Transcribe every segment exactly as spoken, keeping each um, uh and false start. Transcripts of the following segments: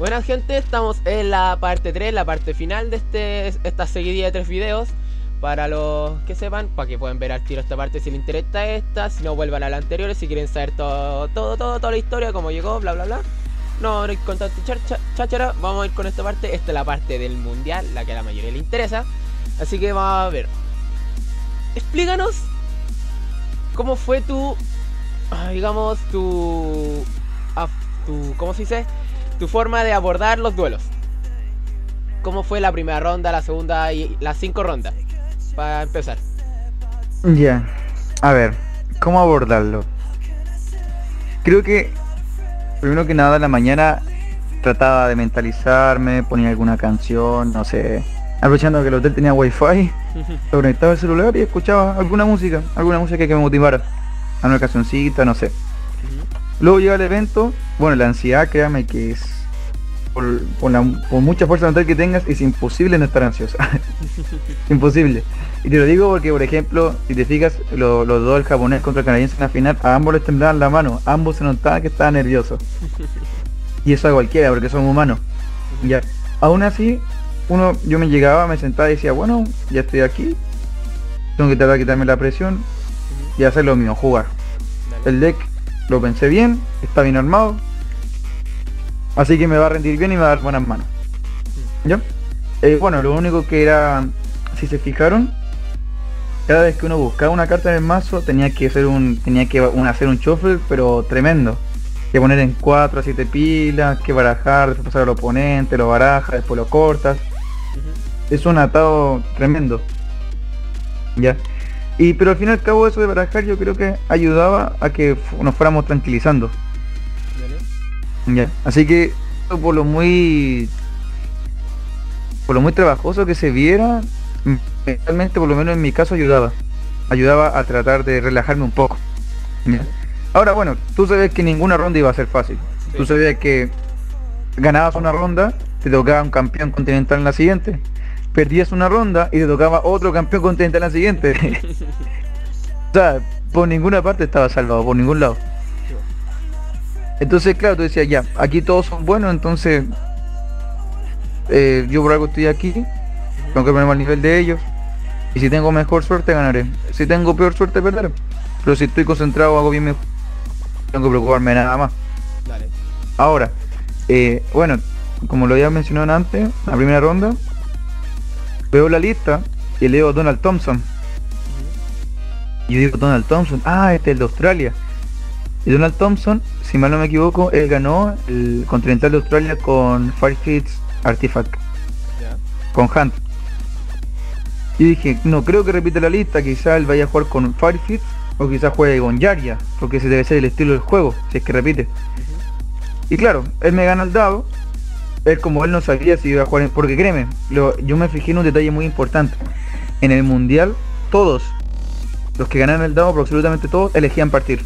Bueno, gente, estamos en la parte tres, la parte final de este, esta seguidilla de tres videos. Para los que sepan, para que puedan ver al tiro esta parte si les interesa esta. Si no, vuelvan a la anterior si quieren saber todo, todo, todo, toda la historia, cómo llegó, bla, bla, bla. No, no hay contacto cháchara. Vamos a ir con esta parte. Esta es la parte del mundial, la que a la mayoría le interesa. Así que vamos a ver. Explícanos cómo fue tu, digamos, tu, tu ¿cómo se dice? Tu forma de abordar los duelos. ¿Cómo fue la primera ronda, la segunda y las cinco rondas? Para empezar. Ya, yeah. A ver, ¿cómo abordarlo? Creo que primero que nada en la mañana trataba de mentalizarme, ponía alguna canción, no sé, aprovechando que el hotel tenía wifi, lo conectaba al celular y escuchaba alguna música, alguna música que, que me motivara, a una cancioncita, no sé. Luego llega el evento, bueno, la ansiedad, créame que es, por, por, la, por mucha fuerza mental que tengas, es imposible no estar ansiosa. Imposible. Y te lo digo porque, por ejemplo, si te fijas, lo, los dos, el japonés contra el canadiense en la final, a ambos les temblaban la mano, a ambos se notaba que estaban nerviosos. Y eso a cualquiera, porque somos humanos. Ya. Aún así, uno, yo me llegaba, me sentaba y decía, bueno, ya estoy aquí, tengo que tratar de quitarme la presión y hacer lo mío, jugar. Dale. El deck lo pensé bien, está bien armado, así que me va a rendir bien y me va a dar buenas manos. ¿Ya? Eh, bueno, lo único que era, si se fijaron, cada vez que uno buscaba una carta en el mazo tenía que hacer un tenía que un, hacer un shuffle, pero tremendo, que poner en cuatro a siete pilas, que barajar, después pasar al oponente, lo barajas, después lo cortas. Uh-huh. Es un atado tremendo. Ya. Y pero al fin y al cabo eso de barajar yo creo que ayudaba a que nos fuéramos tranquilizando. ¿Vale? Ya. Así que por lo muy por lo muy trabajoso que se viera, realmente, por lo menos en mi caso, ayudaba ayudaba a tratar de relajarme un poco. ¿Ya? Ahora, bueno, tú sabías que ninguna ronda iba a ser fácil. Sí. Tú sabías que ganabas una ronda, te tocaba un campeón continental en la siguiente, perdías una ronda y te tocaba otro campeón continental en la siguiente. O sea, por ninguna parte estaba salvado, por ningún lado. Entonces, claro, tú decías, ya, aquí todos son buenos, entonces eh, yo por algo estoy aquí. Tengo que ponerme al nivel de ellos. Y si tengo mejor suerte, ganaré. Si tengo peor suerte, perderé. Pero si estoy concentrado, hago bien mi... Tengo que preocuparme nada más. Dale. Ahora, eh, bueno, como lo había mencionado antes, la primera ronda, veo la lista y leo Donald Thompson. Y yo digo, Donald Thompson, ah, este es el de Australia. Y Donald Thompson, si mal no me equivoco, él ganó el Continental de Australia con Firefist Artifact. Yeah. Con Hunt. Y dije, no creo que repita la lista, quizá él vaya a jugar con Firefist o quizás juegue con Yarya, porque ese debe ser el estilo del juego, si es que repite. Uh-huh. Y claro, él me gana el dado, él como él no sabía si iba a jugar, en... porque créeme, lo... yo me fijé en un detalle muy importante. En el mundial, todos, los que ganaron el dado, absolutamente todos, elegían partir.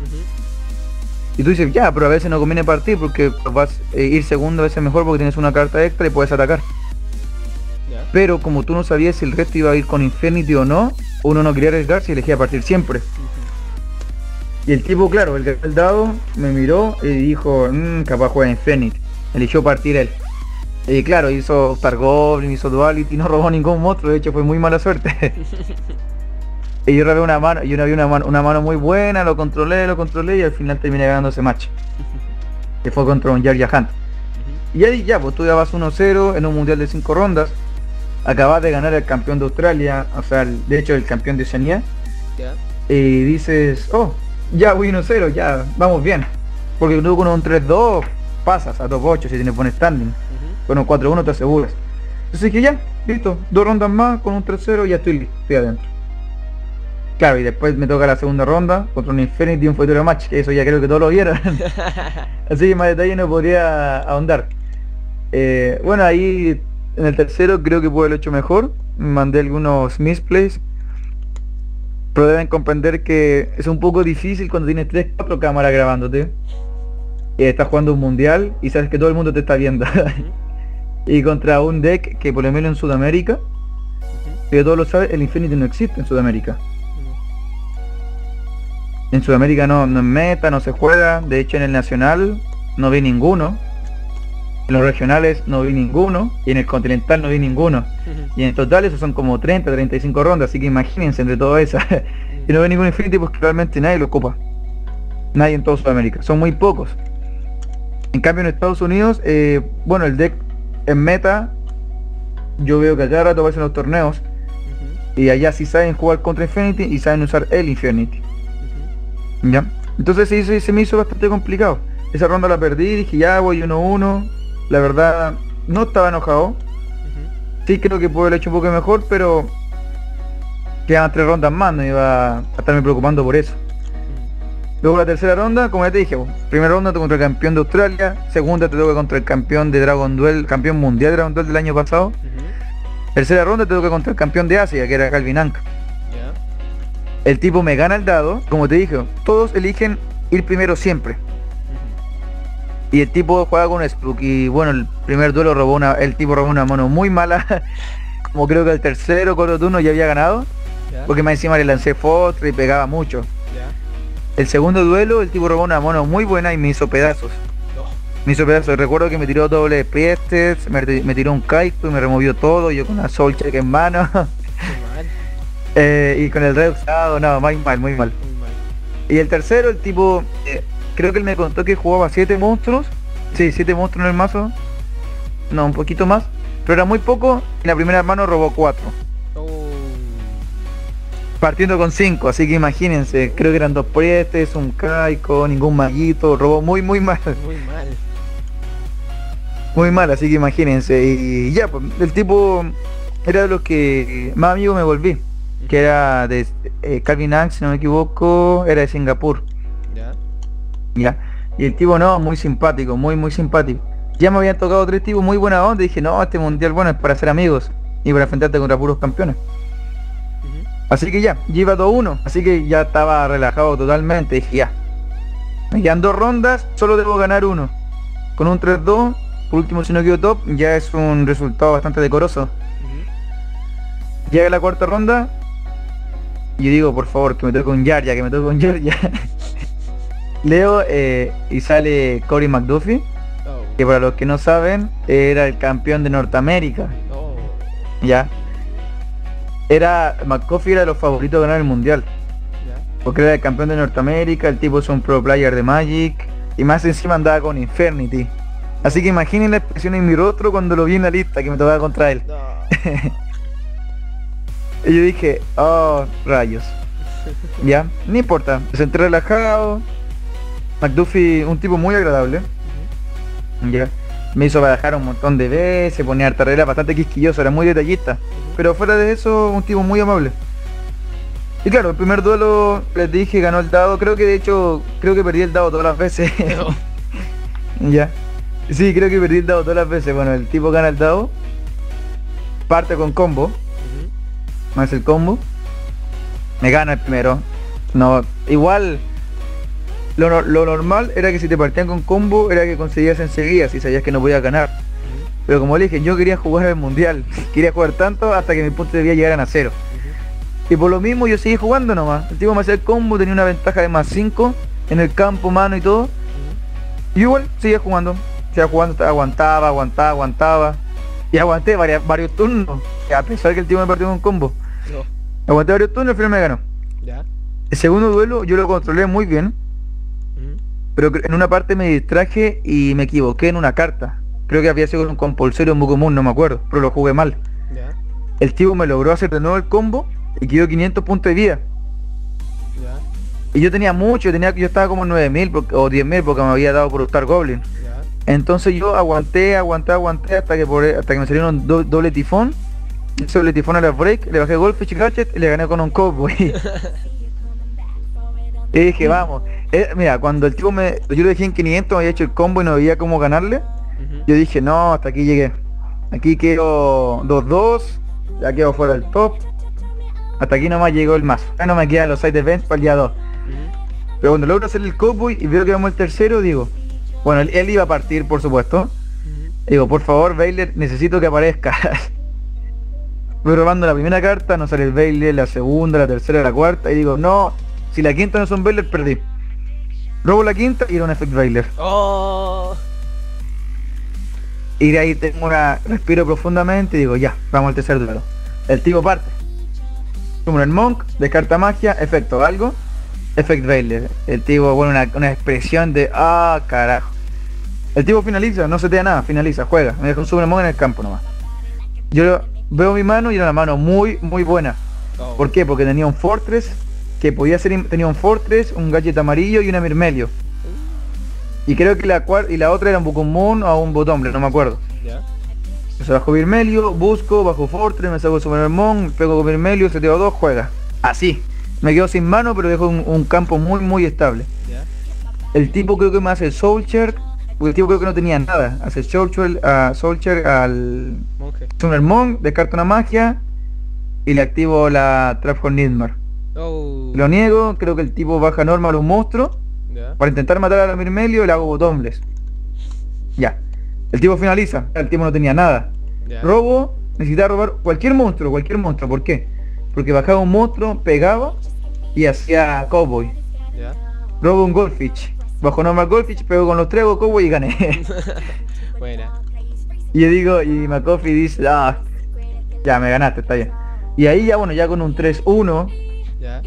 Uh-huh. Y tú dices, ya, pero a veces no conviene partir porque vas a ir segundo a veces mejor porque tienes una carta extra y puedes atacar. Pero como tú no sabías si el resto iba a ir con Infinity o no, uno no quería arriesgarse y elegía partir siempre. Uh-huh. Y el tipo, claro, el que el dado me miró y dijo, mmm, capaz juega Infinity. Eligió partir él. Y claro, hizo Star Goblin, hizo Duality, no robó ningún monstruo, de hecho fue muy mala suerte. Y yo robé una mano, yo no vi una mano, una mano muy buena, lo controlé, lo controlé y al final terminé ganando ese match. Uh-huh. Que fue contra un Jarja Hunt. Uh-huh. Y ahí ya, pues tú ya vas uno cero en un mundial de cinco rondas. Acabas de ganar el campeón de Australia, o sea, el, de hecho el campeón de Oceanía. Yeah. Y dices, oh, ya voy uno cero, ya, vamos bien. Porque tú con un tres dos pasas a dos ocho si tienes buen standing. Uh-huh. Con un cuatro uno te aseguras. Entonces que ya, listo, dos rondas más con un tres cero ya estoy listo, estoy adentro. Claro, y después me toca la segunda ronda contra un Infinity y un futuro match, que eso ya creo que todos lo vieron. Así que más detalle no podría ahondar. Eh, bueno, ahí... En el tercero creo que pude haberlo hecho mejor, mandé algunos misplays, pero deben comprender que es un poco difícil cuando tienes tres cuatro cámaras grabándote y estás jugando un mundial y sabes que todo el mundo te está viendo. Y contra un deck que por lo menos en Sudamérica, que todos lo saben, el Infinity no existe en Sudamérica. En Sudamérica no, no es meta, no se juega, de hecho en el nacional no vi ninguno. En los regionales no vi ninguno, y en el continental no vi ninguno. Uh-huh. Y en total eso son como treinta, treinta y cinco rondas, así que imagínense entre todas esas. Y no vi ningún Infinity porque realmente nadie lo ocupa. Nadie en toda Sudamérica, son muy pocos. En cambio en Estados Unidos, eh, bueno, el deck en meta, yo veo que allá rato aparecen los torneos. Uh-huh. Y allá sí saben jugar contra Infinity y saben usar el Infinity. Uh-huh. ¿Ya? Entonces se, hizo, se me hizo bastante complicado. Esa ronda la perdí, dije ya voy uno uno. La verdad, no estaba enojado. Uh-huh. Sí creo que puedo haber hecho un poco mejor, pero quedaban tres rondas más, no iba a estarme preocupando por eso. Luego la tercera ronda, como ya te dije, pues, primera ronda contra el campeón de Australia, segunda te toca contra el campeón de Dragon Duel, campeón mundial de Dragon Duel del año pasado. Uh-huh. Tercera ronda te toca contra el campeón de Asia, que era Calvin Anka. Yeah. El tipo me gana el dado, como te dije, todos eligen ir primero siempre. Uh-huh. Y el tipo juega con Spook y bueno, el primer duelo robó una, el tipo robó una mano muy mala, como creo que el tercero, cuarto turno ya había ganado, yeah, porque más encima le lancé Fortress y pegaba mucho. Yeah. El segundo duelo, el tipo robó una mono muy buena y me hizo pedazos. Me hizo pedazos, recuerdo que me tiró doble de Priestes, me, me tiró un Kaito y me removió todo, yo con una Soul Check en mano. Muy mal. eh, y con el Red usado, no, muy mal, muy mal. Muy mal. Y el tercero, el tipo, eh, creo que él me contó que jugaba siete monstruos. Sí, siete monstruos en el mazo. No, un poquito más. Pero era muy poco, en la primera mano robó cuatro. Partiendo con cinco, así que imagínense, creo que eran dos Priestes, un Kaiko, ningún Maguito, robó muy muy mal. Muy mal. Muy mal, así que imagínense. Y ya, pues, el tipo era de los que más amigo me volví, que era de eh, Calvin Anka, si no me equivoco, era de Singapur. Ya. Ya. Y el tipo no, muy simpático, muy muy simpático. Ya me habían tocado tres tipos muy buena onda y dije, no, este mundial bueno es para ser amigos y para enfrentarte contra puros campeones. Así que ya, ya iba dos uno, así que ya estaba relajado totalmente, dije ya. Me quedan dos rondas, solo debo ganar uno. Con un tres dos, por último si no quedo top, ya es un resultado bastante decoroso. Uh-huh. Llega la cuarta ronda, y yo digo por favor que me toque con Yarya, que me toque con Yarya. Leo eh, y sale Cory McDuffie, oh, que para los que no saben, era el campeón de Norteamérica. Oh. Ya. Era, McCoffee era de los favoritos de ganar el mundial. Yeah. Porque era el campeón de Norteamérica, el tipo es un pro player de Magic. Y más encima andaba con Infernity. Así que imaginen la expresión en mi rostro cuando lo vi en la lista que me tocaba contra él. No. Y yo dije, oh, rayos. Ya, no importa, me senté relajado. McDuffie, un tipo muy agradable. Uh-huh. Ya. Me hizo barajar un montón de veces, ponía harta regla, bastante quisquilloso, era muy detallista. Pero fuera de eso, un tipo muy amable. Y claro, el primer duelo, les dije, ganó el dado. Creo que de hecho, creo que perdí el dado todas las veces. No. Ya. Sí, creo que perdí el dado todas las veces. Bueno, el tipo gana el dado. Parte con combo. Uh-huh. Más el combo. Me gana el primero. No, igual... Lo, lo normal era que si te partían con combo era que conseguías enseguida si sabías que no podías ganar. Uh-huh. Pero como le dije, yo quería jugar al mundial, quería jugar tanto hasta que mis puntos de vida llegaran a cero. Uh-huh. Y por lo mismo yo seguí jugando nomás. El tipo me hacía el combo, tenía una ventaja de más cinco en el campo, mano y todo. Uh-huh. Y igual seguía jugando, seguía jugando, aguantaba, aguantaba, aguantaba. Y aguanté varias, varios turnos, a pesar que el tipo me partió con combo. No. Aguanté varios turnos y al final me ganó. ¿Ya? El segundo duelo yo lo controlé muy bien. Pero en una parte me distraje y me equivoqué en una carta. Creo que había sido un compulsero en Bucomún, no me acuerdo, pero lo jugué mal. Yeah. El tipo me logró hacer de nuevo el combo y quedó quinientos puntos de vida. Yeah. Y yo tenía mucho, tenía, yo estaba como en nueve mil o diez mil porque me había dado por Star Goblin. Yeah. Entonces yo aguanté, aguanté, aguanté hasta que, por, hasta que me salieron do, doble tifón. Ese doble tifón a la break, le bajé Goldfish y Gadget y le gané con un Cowboy. Y dije, vamos, eh, mira, cuando el tipo me, yo lo dejé en quinientos, me había hecho el combo y no veía cómo ganarle. Uh-huh. Yo dije, no, hasta aquí llegué. Aquí quedo dos dos, ya quedo fuera del top. Hasta aquí nomás llegó el mazo. Ya no me quedan los side events para el día dos. Uh-huh. Pero cuando logro hacer el combo y veo que vamos el tercero, digo, bueno, él, él iba a partir, por supuesto. Uh-huh. Digo, por favor, Veiler, necesito que aparezcas. Voy robando la primera carta, no sale el Veiler, la segunda, la tercera, la cuarta, y digo, no. Si la quinta no son Veiler, perdí. Robo la quinta y era un Efecto Veiler. Oh. Y de ahí tengo una... respiro profundamente y digo, ya, vamos al tercer duelo. El tipo parte. Como el Monk, descarta magia, efecto algo. Efecto Veiler. El tipo, bueno, una, una expresión de... ah, carajo. El tipo finaliza, no se te da nada, finaliza, juega. Me deja un super Monk en el campo nomás. Yo veo mi mano y era una mano muy, muy buena. ¿Por qué? Porque tenía un Fortress, que podía ser... tenía un Fortress, un Gadget amarillo y una Mirmelio. Y creo que la cuarta y la otra era un Bucumón o un Botomble, no me acuerdo. Ya. O sea, bajo Mirmelio, busco, bajo Fortress, me saco el Super Mon, pego con Mirmelio, seteo dos, juega. Así. Me quedo sin mano, pero dejo un, un campo muy, muy estable. Ya. El tipo creo que me hace Soul Shirt, porque el tipo creo que no tenía nada. Hace Soul Shirt al... Monje. Super Mon, descarto una magia y le activo la Trap con Nidmar. Oh. Lo niego, creo que el tipo baja normal a un monstruo. Yeah. Para intentar matar a la Mirmelio le hago botombles. Ya. El tipo finaliza. El tipo no tenía nada. Yeah. Robo. Necesitaba robar cualquier monstruo. Cualquier monstruo. ¿Por qué? Porque bajaba un monstruo, pegaba y hacía Cowboy. Yeah. Robo un Goldfish. Bajo normal Goldfish, pego con los tres, hago Cowboy y gané. Buena. Y yo digo, y McCoffey dice, ah, ya me ganaste, está bien. Y ahí ya, bueno, ya con un tres uno. Ya. Yeah.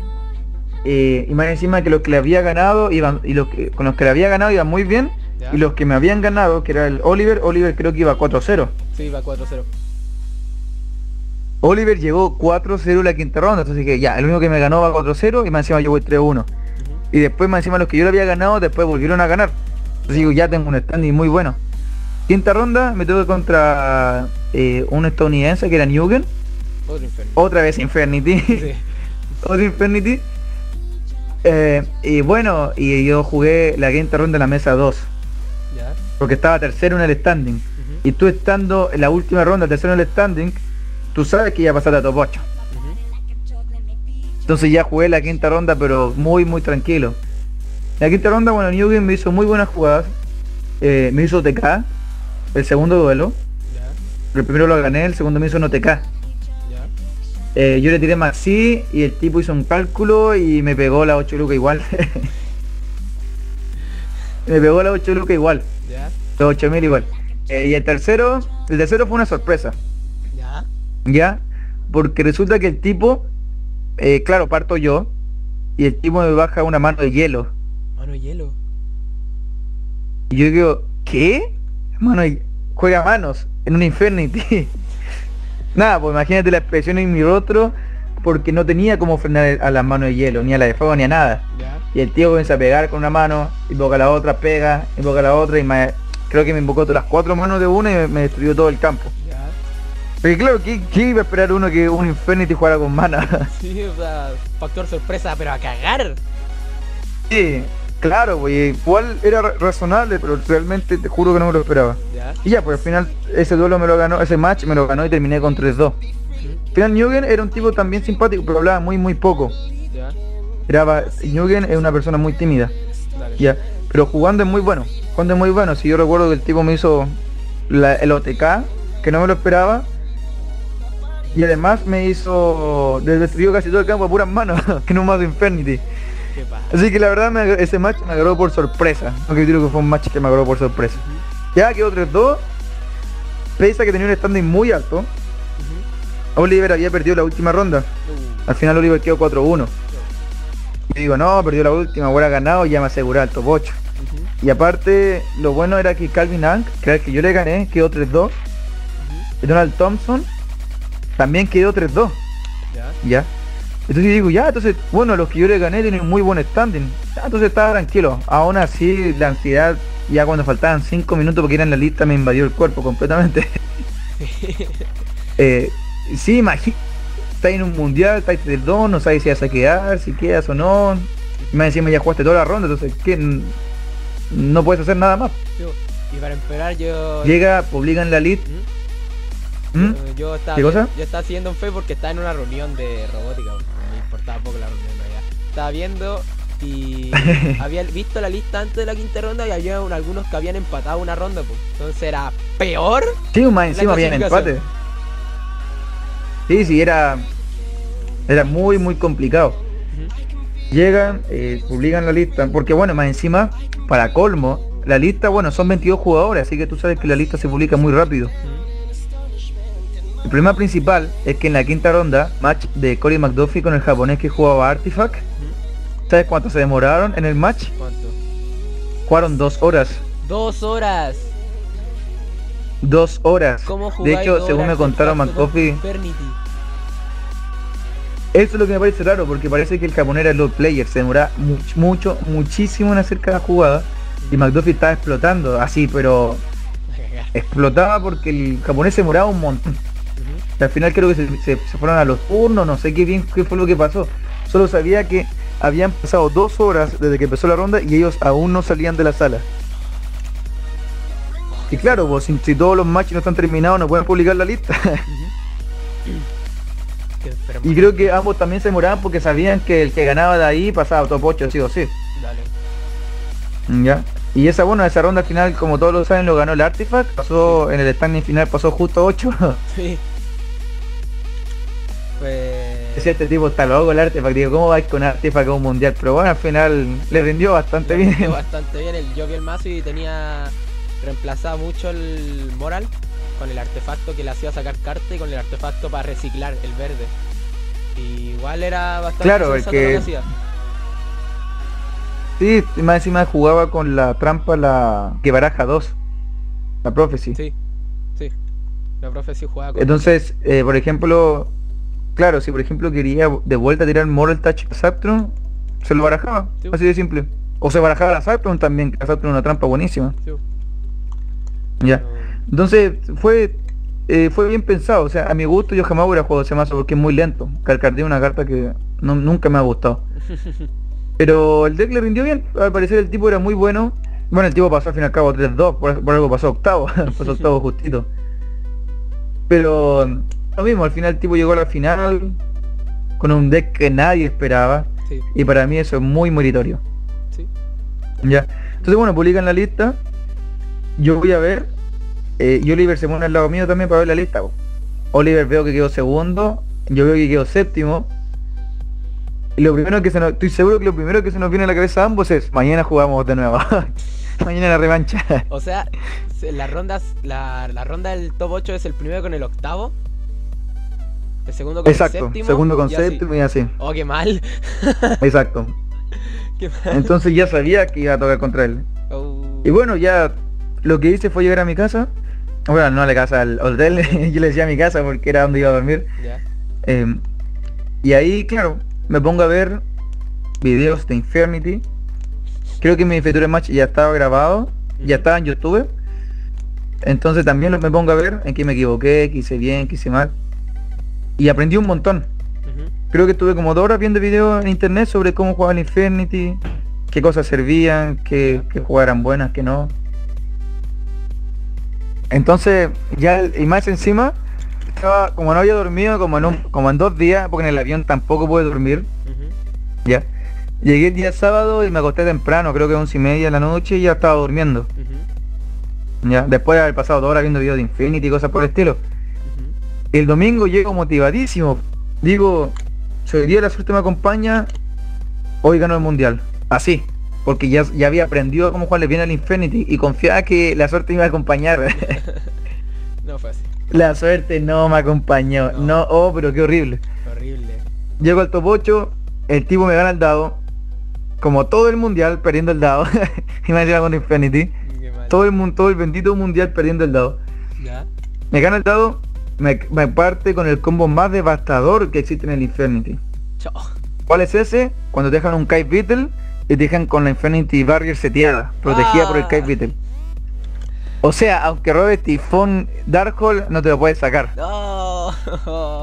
Eh, y más encima que los que le había ganado iban, y los que, con los que le había ganado iban muy bien, ¿ya? Y los que me habían ganado, que era el Oliver, Oliver creo que iba cuatro cero. Sí, iba cuatro cero. Oliver llegó cuatro cero la quinta ronda, entonces dije, ya, el único que me ganó va cuatro cero y más encima yo voy tres uno. Uh-huh. Y después más encima los que yo le había ganado, después volvieron a ganar. Entonces digo, ya tengo un standing muy bueno. Quinta ronda me tuve contra eh, un estadounidense que era Nguyen. Otro Infernity. Otra vez Infernity. Sí. Otro Infernity. Eh, y bueno, y yo jugué la quinta ronda en la mesa dos. ¿Ya? Porque estaba tercero en el standing. Uh-huh. Y tú estando en la última ronda, tercero en el standing, tú sabes que ya pasaste a top ocho. Uh-huh. Entonces ya jugué la quinta ronda, pero muy muy tranquilo. La quinta ronda, bueno, Nguyen me hizo muy buenas jugadas. eh, Me hizo T K el segundo duelo. ¿Ya? El primero lo gané, el segundo me hizo no T K. Eh, yo le tiré más sí y el tipo hizo un cálculo y me pegó la ocho lucas igual. Me pegó la ocho lucas igual. ¿Ya? Los ocho mil igual. Eh, y el tercero, el tercero fue una sorpresa. ¿Ya? ¿Ya? Porque resulta que el tipo, eh, claro, parto yo y el tipo me baja una mano de hielo. Mano de hielo. Y yo digo, ¿qué? Mano de... juega manos en un Infernity. Nada, pues imagínate la expresión en mi rostro, porque no tenía como frenar a las manos de hielo, ni a la de fuego, ni a nada. Yeah. Y el tío comienza a pegar con una mano, invoca la otra, pega, invoca la otra, y me, creo que me invocó todas las cuatro manos de una y me, me destruyó todo el campo. Yeah. Porque claro, ¿qué, ¿qué iba a esperar uno que un Infinity jugara con mana? Sí, o sea, factor sorpresa, pero a cagar. Sí, claro, pues igual era razonable, pero realmente te juro que no me lo esperaba. ¿Ya? Y ya, pues al final ese duelo me lo ganó, ese match me lo ganó y terminé con tres dos. ¿Sí? Al final Nguyen era un tipo también simpático, pero hablaba muy muy poco. ¿Ya? Era, Nguyen es una persona muy tímida. Dale. Ya, pero jugando es muy bueno, jugando es muy bueno. Si yo recuerdo que el tipo me hizo la, el O T K, que no me lo esperaba. Y además me hizo, destruyó casi todo el campo a puras manos, que no más de Infinity. Así que la verdad me, ese match me agarró por sorpresa. Aunque creo que fue un match que me agarró por sorpresa. Uh-huh. Ya quedó tres dos. Pese a que tenía un standing muy alto. Uh-huh. Oliver había perdido la última ronda. Uh-huh. Al final Oliver quedó cuatro uno. Uh-huh. Y digo, no, perdió la última, hubiera ganado y ya me aseguré el top ocho. Uh-huh. Y aparte, lo bueno era que Calvin Anka, que que yo le gané, quedó tres dos. Uh-huh. Donald Thompson también quedó tres dos. Ya. Ya. Entonces yo digo, ya, entonces, bueno, los que yo le gané tienen muy buen standing. Ya, entonces estaba tranquilo. Aún así, la ansiedad, ya cuando faltaban cinco minutos porque era en la lista, me invadió el cuerpo completamente. eh, sí, imagínate, estáis en un mundial, estáis tres dos, no sabes si vas a quedar, si quedas o no. Y más encima ya jugaste toda la ronda, entonces, ¿qué? No puedes hacer nada más. Y para empeorar yo... llega, publican la lista. ¿Mm? ¿Mm? Yo, estaba, ¿Qué cosa? yo estaba siguiendo en Facebook porque estaba en una reunión de robótica. Estaba poco la reunión allá. Estaba viendo y había visto la lista antes de la quinta ronda y había un, algunos que habían empatado una ronda, pues. Entonces era peor. Sí, más encima había empate. Sí, sí, era era muy muy complicado. Uh-huh. Llegan, eh, publican la lista, porque bueno, más encima, para colmo, La lista, bueno, son veintidós jugadores, así que tú sabes que la lista se publica muy rápido. El problema principal es que en la quinta ronda, match de Cory McDuffie con el japonés que jugaba Artifact. ¿Sabes cuánto se demoraron en el match? ¿Cuánto? Jugaron dos horas. Dos horas. Dos horas. ¿Cómo de hecho, según me contaron McDuffie. Eso es lo que me parece raro, porque parece que el japonés era el low player, se demoraba mucho, mucho, muchísimo en hacer cada jugada. Y McDuffie estaba explotando, así, pero explotaba porque el japonés se demoraba un montón. Uh-huh. Al final creo que se, se, se fueron a los turnos, no sé qué bien qué fue lo que pasó. Solo sabía que habían pasado dos horas desde que empezó la ronda y ellos aún no salían de la sala. Y claro, pues, si, si todos los matches no están terminados no pueden publicar la lista. Uh-huh. Y creo que ambos también se demoraban porque sabían que el que ganaba de ahí pasaba top ocho sí o sí. Dale. Ya. Y esa, bueno, esa ronda final, como todos lo saben, lo ganó el Artifact. Pasó en el standing final, pasó justo ocho. Sí. Pues... Es este tipo está loco el Artifact. Digo, ¿cómo vais con Artifact a un mundial? Pero bueno, al final le rindió bastante le bien. Rindió bastante bien. El, yo vi el mazo y tenía reemplazado mucho el Moral con el artefacto que le hacía sacar carta y con el artefacto para reciclar el verde. Y igual era bastante claro, el que... lo que hacía. Sí, más encima jugaba con la trampa la que baraja dos, la Prophecy. Sí, sí, la Prophecy jugaba con... Entonces, eh, por ejemplo, claro, si por ejemplo quería de vuelta tirar Moral Touch a Zaptron, se lo barajaba, sí. Así de simple. O se barajaba la Zaptron también, que la Zaptron es una trampa buenísima. Sí. Ya, no. Entonces fue eh, fue bien pensado, o sea, a mi gusto yo jamás hubiera jugado ese mazo porque es muy lento. Carcardé una carta que no, nunca me ha gustado. Pero el deck le rindió bien, al parecer el tipo era muy bueno. Bueno, el tipo pasó al fin y al cabo tres dos, por, por algo pasó octavo, pasó octavo justito. Pero lo mismo, al final el tipo llegó a la final con un deck que nadie esperaba. Sí. Y para mí eso es muy meritorio. Sí. Ya. Entonces bueno, publican la lista. Yo voy a ver. Eh, y Oliver se pone al lado mío también para ver la lista. Oliver veo que quedó segundo, yo veo que quedó séptimo. Y lo primero que se nos, estoy seguro que lo primero que se nos viene a la cabeza a ambos es mañana jugamos de nuevo. Mañana la revancha. O sea, las rondas, la, la ronda del top ocho es el primero con el octavo, el segundo con exacto, el séptimo, segundo con y séptimo así. Y así. Oh, qué mal. Exacto. Qué mal. Entonces ya sabía que iba a tocar contra él. Oh. Y bueno, ya lo que hice fue llegar a mi casa. Bueno, no a la casa, al hotel. Yo le decía a mi casa porque era donde iba a dormir. Yeah. Eh, y ahí, claro, me pongo a ver videos de Infernity. Creo que mi Feature Match ya estaba grabado, ya estaba en YouTube. Entonces también me pongo a ver en qué me equivoqué, qué hice bien, qué hice mal. Y aprendí un montón. Uh-huh. Creo que estuve como dos horas viendo videos en internet sobre cómo jugaba el Infernity, qué cosas servían, qué, uh-huh. qué jugaran buenas, qué no. Entonces, ya y más encima... Estaba, como no había dormido como en, un, como en dos días, porque en el avión tampoco pude dormir. Uh-huh. Ya. Llegué el día sábado y me acosté temprano, creo que a once y media de la noche, y ya estaba durmiendo. Uh-huh. Ya. Después de haber pasado dos horas viendo videos de Infinity y cosas por el estilo. Uh-huh. El domingo llego motivadísimo. Digo, si hoy día la suerte me acompaña, hoy gano el mundial. Así. Porque ya, ya había aprendido cómo jugarle bien al Infinity y confiaba que la suerte me iba a acompañar. No fue así. La suerte no me acompañó, no, no oh, pero qué horrible. Horrible. Llego al top ocho, el tipo me gana el dado, como todo el mundial perdiendo el dado, imagínate con Infinity, todo el, todo el bendito mundial perdiendo el dado. ¿Ya? Me gana el dado, me, me parte con el combo más devastador que existe en el Infinity. Chao. ¿Cuál es ese? Cuando te dejan un Kai Beetle y te dejan con la Infinity Barrier seteada, protegida ah. por el Kai Beetle. O sea, aunque robes Tifón Dark Hole, no te lo puedes sacar. No.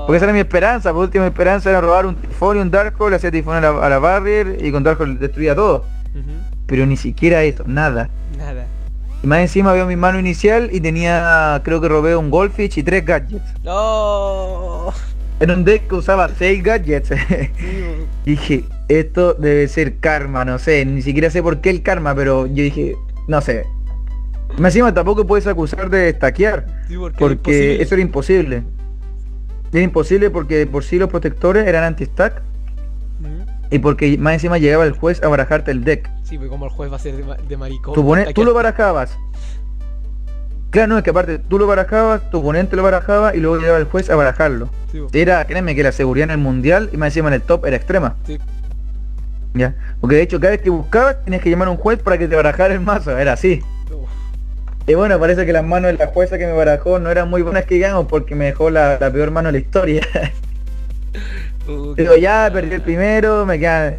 Porque esa era mi esperanza, por última esperanza era robar un Tifón y un Dark Hole, hacía Tifón a la, a la Barrier y con Dark Hole destruía todo. Uh-huh. Pero ni siquiera eso, nada. Nada. Y más encima veo mi mano inicial y tenía, creo que robé un Goldfish y tres Gadgets. No. Era un deck que usaba seis Gadgets. Dije, esto debe ser karma, no sé, ni siquiera sé por qué el karma, pero yo dije, no sé. Me encima tampoco puedes acusar de stackear, sí, porque, porque era eso era imposible. Era imposible porque por sí los protectores eran anti-stack. Mm. Y porque más encima llegaba el juez a barajarte el deck. Sí, porque como el juez va a ser de, ma de maricón. Tu pone tú lo barajabas. Claro, no, es que aparte tú lo barajabas, tu oponente lo barajaba y luego llegaba el juez a barajarlo. Sí, era, créeme que la seguridad en el mundial y más encima en el top era extrema. Sí. Ya. Porque de hecho cada vez que buscabas tenías que llamar a un juez para que te barajara el mazo, era así. Uf. Y bueno, parece que las manos de la jueza que me barajó no eran muy buenas que digamos porque me dejó la, la peor mano de la historia. Digo, okay. Ya perdí el primero, me quedan...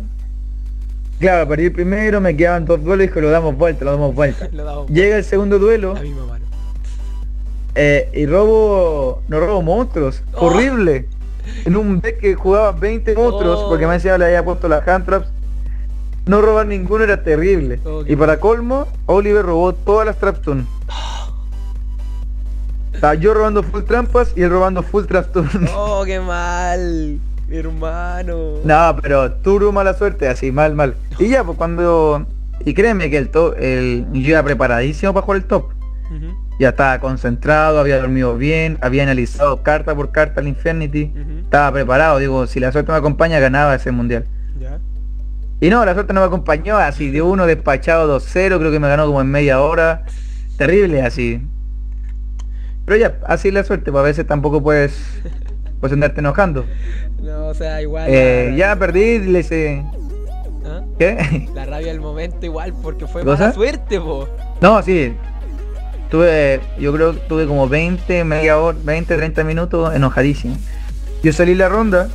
Claro, perdí el primero, me quedaban dos duelos y dijo, lo damos vuelta, lo damos vuelta. lo damos Llega vuelta. El segundo duelo. La misma mano. Eh, y robo, no robo monstruos, oh. Horrible. En un deck que jugaba veinte monstruos, oh. Porque me decía le había puesto las hand traps. No robar ninguno era terrible, okay. Y para colmo, Oliver robó todas las traptun. Oh. Estaba yo robando full trampas y él robando full traptun. Oh, qué mal, mi hermano. No, pero turu mala suerte, así, mal, mal. Y ya, pues cuando... Y créeme que el top, el... yo era preparadísimo para jugar el top. Uh-huh. Ya estaba concentrado, había dormido bien, había analizado carta por carta el Infernity, uh-huh. Estaba preparado, digo, si la suerte me acompaña, ganaba ese mundial. ¿Ya? Y no, la suerte no me acompañó, así de uno despachado dos cero, creo que me ganó como en media hora, terrible así. Pero ya, así es la suerte, pues a veces tampoco puedes, puedes andarte enojando. No, o sea, igual... Eh, ya perdí, le hice... ¿Ah? ¿Qué? La rabia del momento igual, porque fue mala ¿cosa? Suerte, po. No, sí. Tuve, yo creo que tuve como veinte, media hora, veinte, treinta minutos enojadísimo. Yo salí la ronda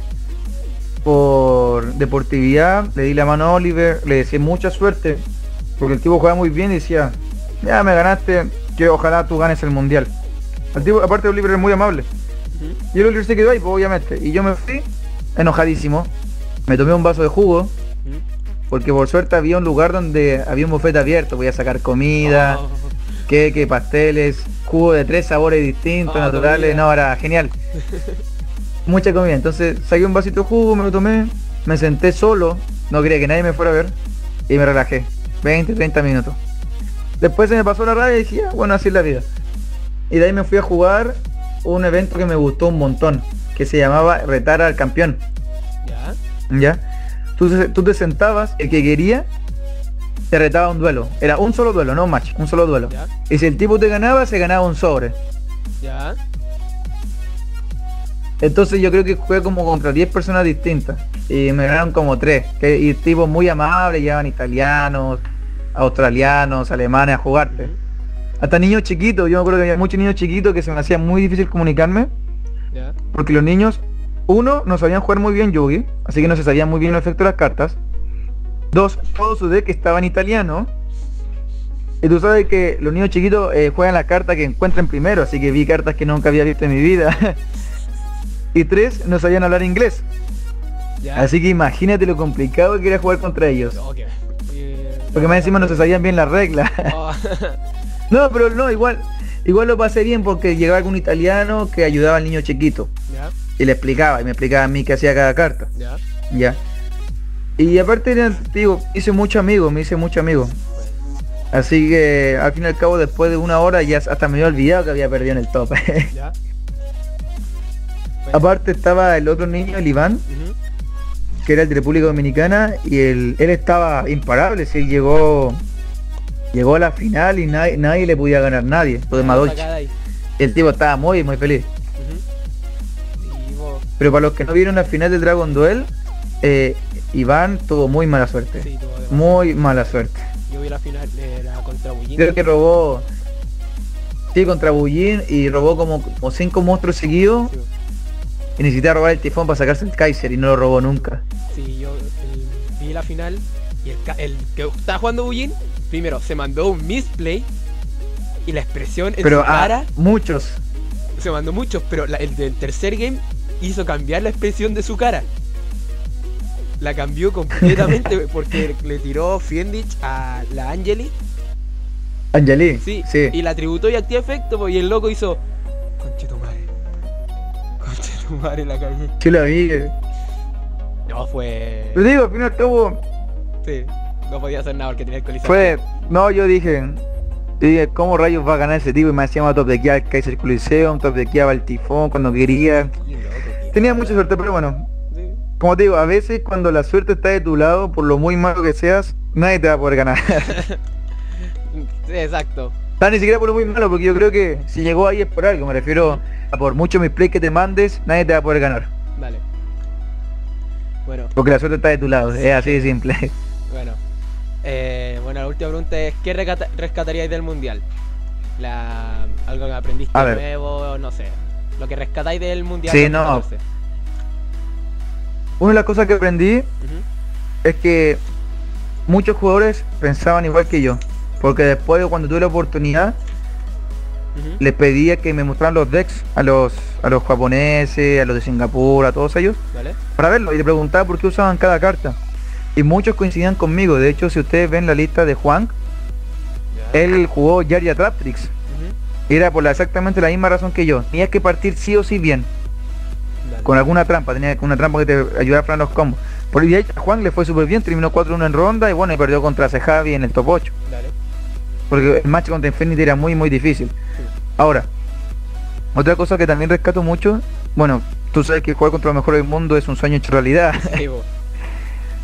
por deportividad, le di la mano a Oliver, le deseé mucha suerte, porque el tipo jugaba muy bien y decía, ya me ganaste, que ojalá tú ganes el mundial. El tipo, aparte Oliver es muy amable. Y el Oliver se quedó ahí, pues, obviamente. Y yo me fui enojadísimo, me tomé un vaso de jugo, porque por suerte había un lugar donde había un buffet abierto, voy a sacar comida. Oh. Queque, pasteles, jugo de tres sabores distintos, oh, naturales, comida. No, era genial. Mucha comida, entonces saqué un vasito de jugo, me lo tomé, me senté solo, no quería que nadie me fuera a ver, y me relajé, veinte, treinta minutos. Después se me pasó la rabia y dije, ah, bueno, así es la vida. Y de ahí me fui a jugar un evento que me gustó un montón, que se llamaba Retar al Campeón. ¿Ya? ¿Ya? Tú, tú te sentabas, el que quería... te retaba un duelo, era un solo duelo, no match, un solo duelo. ¿Ya? Y si el tipo te ganaba, se ganaba un sobre. Ya. Entonces yo creo que jugué como contra diez personas distintas y me ganaron como tres, que, y tipos muy amables, llevaban italianos, australianos, alemanes a jugarte. Uh-huh. Hasta niños chiquitos, yo me acuerdo que había muchos niños chiquitos que se me hacía muy difícil comunicarme. ¿Ya? Porque los niños, uno, no sabían jugar muy bien Yugi, así que no se sabían muy bien los efectos de las cartas. Dos, todo su deck estaba en italiano. Y tú sabes que los niños chiquitos eh, juegan la carta que encuentran primero, así que vi cartas que nunca había visto en mi vida. Y tres, no sabían hablar inglés. ¿Ya? Así que imagínate lo complicado que era jugar contra ellos. Okay. Eh, Porque más encima no se sabían bien las reglas. Oh. No, pero no, igual igual lo pasé bien porque llegaba algún italiano que ayudaba al niño chiquito. ¿Ya? Y le explicaba, y me explicaba a mí qué hacía cada carta. Ya. Ya. Y aparte, digo, hice mucho amigo, me hice mucho amigo. Así que al fin y al cabo después de una hora ya hasta me había olvidado que había perdido en el top. ¿Ya? Bueno. Aparte estaba el otro niño, el Iván, uh-huh. Que era el de República Dominicana y él, él estaba imparable, sí, llegó llegó a la final y nadie, nadie le podía ganar nadie, todo de Madoche. El tipo estaba muy muy feliz. Uh-huh. Y vos... Pero para los que no vieron la final del Dragon Duel, eh, Iván tuvo muy mala suerte, sí, muy mala suerte. Yo vi la final, eh, la contra Bullin. Creo que robó, sí, contra Bullin y robó como, como cinco monstruos seguidos, sí. Y necesitaba robar el Tifón para sacarse el Kaiser y no lo robó nunca. Sí, yo el, vi la final y el, el que estaba jugando Bullin, primero se mandó un misplay y la expresión en pero su cara... Pero muchos. Se mandó muchos, pero la, el del tercer game hizo cambiar la expresión de su cara. La cambió completamente porque le tiró Fiendich a la Angeli. Angeli, sí, sí. Y la tributó y activó efecto y el loco hizo Conchetumare. Conchetumare la calle. Sí la vi. No fue. Te digo, al final estuvo. Sí, no podía hacer nada porque tenía el coliseo. Fue. No, yo dije. Yo dije, ¿cómo rayos va a ganar ese tipo? Y me hacíamos top de Kia Kaiser Coliseum, top de Kia Baltifón cuando quería. Loco, tenía mucha suerte, pero bueno. Como te digo, a veces cuando la suerte está de tu lado, por lo muy malo que seas, nadie te va a poder ganar. Exacto. No, ni siquiera por lo muy malo, porque yo creo que si llegó ahí es por algo. Me refiero a por mucho misplay que te mandes, nadie te va a poder ganar. Vale. Bueno. Porque la suerte está de tu lado, sí. Es así de simple. Bueno. Eh, bueno, la última pregunta es, ¿qué rescata rescataríais del mundial? La, algo que aprendiste nuevo, no sé. Lo que rescatáis del mundial. Sí, no. Una de las cosas que aprendí, uh-huh, es que muchos jugadores pensaban igual que yo, porque después, cuando tuve la oportunidad, uh-huh, les pedía que me mostraran los decks a los a los japoneses, a los de Singapur, a todos ellos, ¿vale?, para verlo, y le preguntaba por qué usaban cada carta, y muchos coincidían conmigo. De hecho, si ustedes ven la lista de Juan, yeah, él jugó Yarya Traptrix, uh-huh, era por la, exactamente la misma razón que yo. Tenías que partir sí o sí bien. Dale. Con alguna trampa, tenía una trampa que te ayudaba a planear los combos. Por el día a Juan le fue súper bien, terminó cuatro uno en ronda y bueno, y perdió contra Cejavi en el top ocho. Dale. Porque el match contra Infinity era muy muy difícil. Sí. Ahora, otra cosa que también rescato mucho, bueno, tú sabes que jugar contra los mejores del mundo es un sueño hecho realidad. Sí,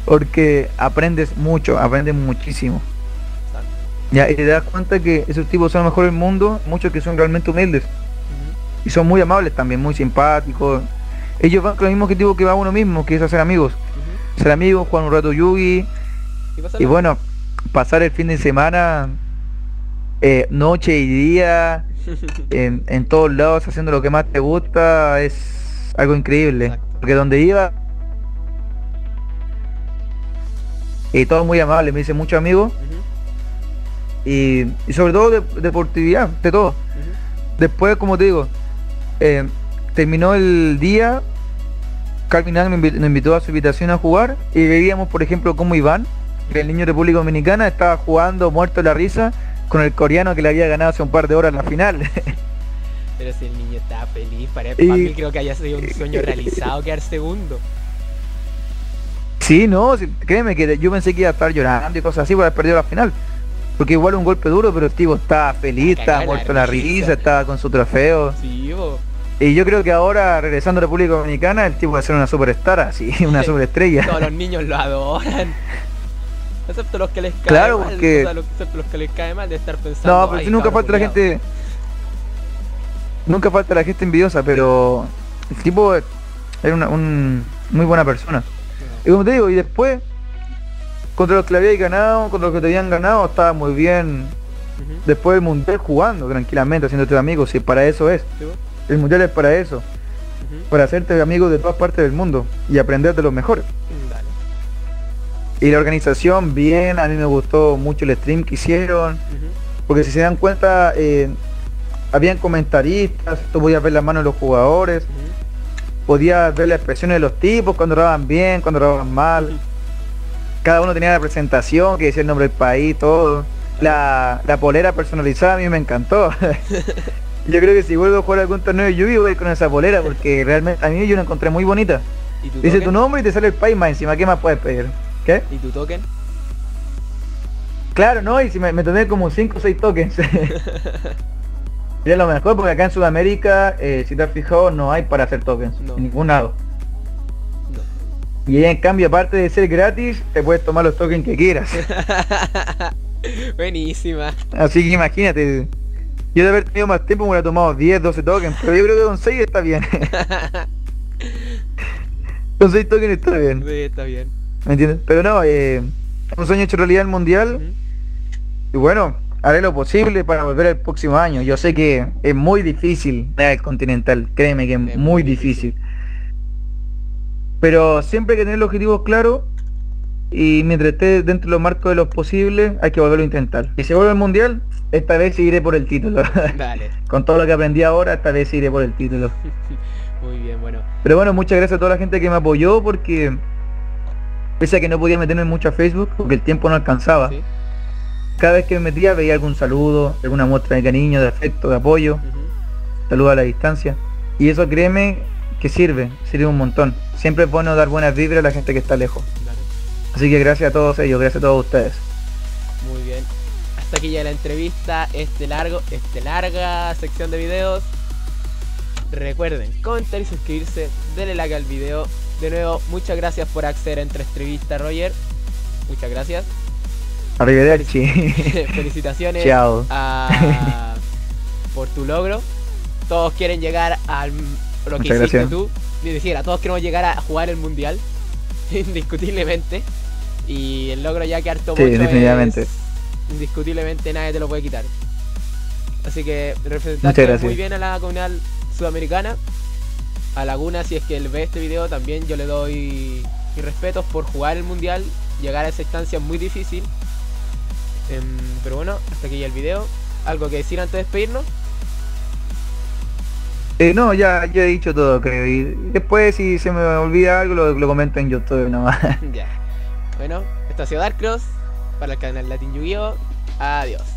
porque aprendes mucho, aprendes muchísimo. Exacto. Ya, y te das cuenta que esos tipos son los mejores del mundo, muchos que son realmente humildes. Uh-huh. Y son muy amables también, muy simpáticos. Ellos van con el mismo objetivo que va uno mismo, que es hacer amigos. Uh-huh. Ser amigos, jugar un rato yugi. Y, y bueno, pasar el fin de semana, eh, noche y día, en, en todos lados, haciendo lo que más te gusta, es algo increíble. Exacto. Porque donde iba, y todo muy amable, me hice muchos amigos. Uh-huh. y, y sobre todo de, de deportividad, de todo. Uh-huh. Después, como te digo, eh, terminó el día, Calvin Anka me invitó a su invitación a jugar y veíamos, por ejemplo, como Iván, el niño de República Dominicana, estaba jugando muerto de la risa con el coreano que le había ganado hace un par de horas la final. Pero si el niño estaba feliz, para el papel creo que haya sido un sueño realizado quedar segundo. Sí, no, créeme que yo pensé que iba a estar llorando y cosas así por haber perdido la final. Porque igual un golpe duro, pero el tipo estaba feliz, estaba muerto de la risa, estaba con su trofeo. Sí, bo. Y yo creo que ahora, regresando a República Dominicana, el tipo va a ser una superstar, así, una superestrella. Todos los niños lo adoran. Excepto los que les cae claro, mal, porque... o sea, excepto los que les cae mal de estar pensando... No, pero si nunca falta culiado. La gente... Nunca falta la gente envidiosa, pero... El tipo era una un muy buena persona. Y como te digo, y después... Contra los que le habían ganado, contra los que te habían ganado, estaba muy bien. Uh-huh. Después del mundial jugando tranquilamente, haciéndote amigos, si para eso es. ¿Sí? El mundial es para eso, uh-huh, para hacerte amigo de todas partes del mundo y aprender de los mejores. Dale. Y la organización, bien, a mí me gustó mucho el stream que hicieron, uh-huh, porque si se dan cuenta, eh, habían comentaristas, tú podías ver las manos de los jugadores, uh-huh, podías ver las expresiones de los tipos, cuando robaban bien, cuando robaban mal, uh-huh, cada uno tenía la presentación, que decía el nombre del país, todo, la, la polera personalizada a mí me encantó. Yo creo que si vuelvo a jugar algún torneo de Yugi voy con esa bolera, porque realmente a mí yo la encontré muy bonita. ¿Y tu dice token? Tu nombre y te sale el país más encima, ¿qué más puedes pedir? ¿Qué? ¿Y tu token? Claro, no, y si me, me tomé como cinco o seis tokens. Ya lo mejor, porque acá en Sudamérica, eh, si te has fijado, no hay para hacer tokens, no, en ningún lado. No. Y ahí en cambio, aparte de ser gratis, te puedes tomar los tokens que quieras. Buenísima. Así que imagínate. Yo de haber tenido más tiempo me hubiera tomado diez, doce tokens, pero yo creo que con seis está bien. Con seis tokens está bien. Sí, está bien. ¿Me entiendes? Pero no, eh, un sueño hecho realidad el mundial. Uh-huh. Y bueno, haré lo posible para volver el próximo año. Yo sé que es muy difícil el continental, créeme que es, es muy difícil. difícil. Pero siempre hay que tener los objetivos claros y mientras esté dentro de los marcos de los posibles, hay que volverlo a intentar. Y si vuelve al mundial, esta vez iré por el título. Dale. Con todo lo que aprendí ahora, esta vez iré por el título. Muy bien, bueno. Pero bueno, muchas gracias a toda la gente que me apoyó, porque pese a que no podía meterme mucho a Facebook, porque el tiempo no alcanzaba. ¿Sí? Cada vez que me metía veía algún saludo, alguna muestra de cariño, de afecto, de apoyo. Uh-huh. Saludo a la distancia. Y eso, créeme, que sirve, sirve un montón. Siempre es bueno dar buenas vibras a la gente que está lejos. Dale. Así que gracias a todos ellos, gracias a todos ustedes. Muy bien. Hasta aquí ya la entrevista, este largo, este larga sección de videos. Recuerden comentar y suscribirse, denle like al video, De nuevo, muchas gracias por acceder a Entre Estribistas, Roger. Muchas gracias. Arrivederci. Felicitaciones. Ciao. A... por tu logro. Todos quieren llegar al... Lo que hiciste tú. Es decir, a todos queremos llegar a jugar el mundial. Indiscutiblemente. Y el logro ya que harto mucho. Sí, definitivamente. Es... Indiscutiblemente nadie te lo puede quitar. Así que representaste muy bien a la comunidad sudamericana. A Laguna, si es que él ve este video, también yo le doy mis respetos por jugar el mundial. Llegar a esa instancia es muy difícil. Um, pero bueno, hasta aquí ya el video. ¿Algo que decir antes de despedirnos? Eh, no, ya, ya he dicho todo, creo. Y después, si se me olvida algo, lo, lo comento en YouTube nomás. Ya. Bueno, esto ha sido Dark Cross para el canal Latin Yu-Gi-Oh. Adiós.